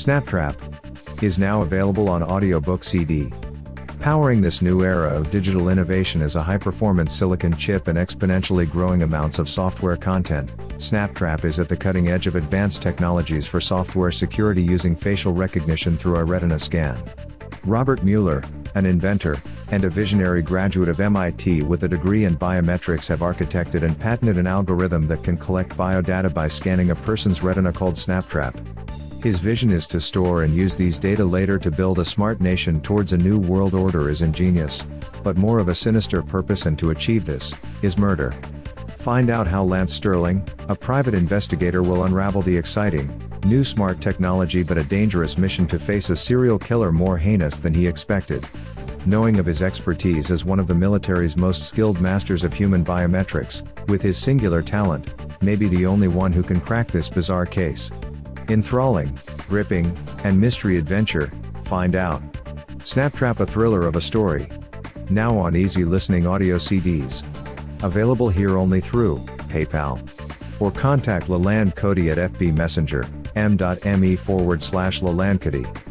Snaptrap is now available on audiobook CD. Powering this new era of digital innovation is a high-performance silicon chip and exponentially growing amounts of software content. Snaptrap is at the cutting edge of advanced technologies for software security using facial recognition through a retina scan. Robert Mueller, an inventor and a visionary graduate of MIT with a degree in biometrics, have architected and patented an algorithm that can collect biodata by scanning a person's retina called Snaptrap. His vision is to store and use these data later to build a smart nation towards a new world order is ingenious, but more of a sinister purpose, and to achieve this, is murder. Find out how Lance Sterling, a private investigator, will unravel the exciting, new smart technology but a dangerous mission to face a serial killer more heinous than he expected. Knowing of his expertise as one of the military's most skilled masters of human biometrics, with his singular talent, may be the only one who can crack this bizarre case. Enthralling, gripping, and mystery adventure, find out. Snaptrap, a thriller of a story. Now on easy listening audio CDs. Available here only through PayPal. Or contact Leland Cody at FB Messenger, m.me/LelandCody.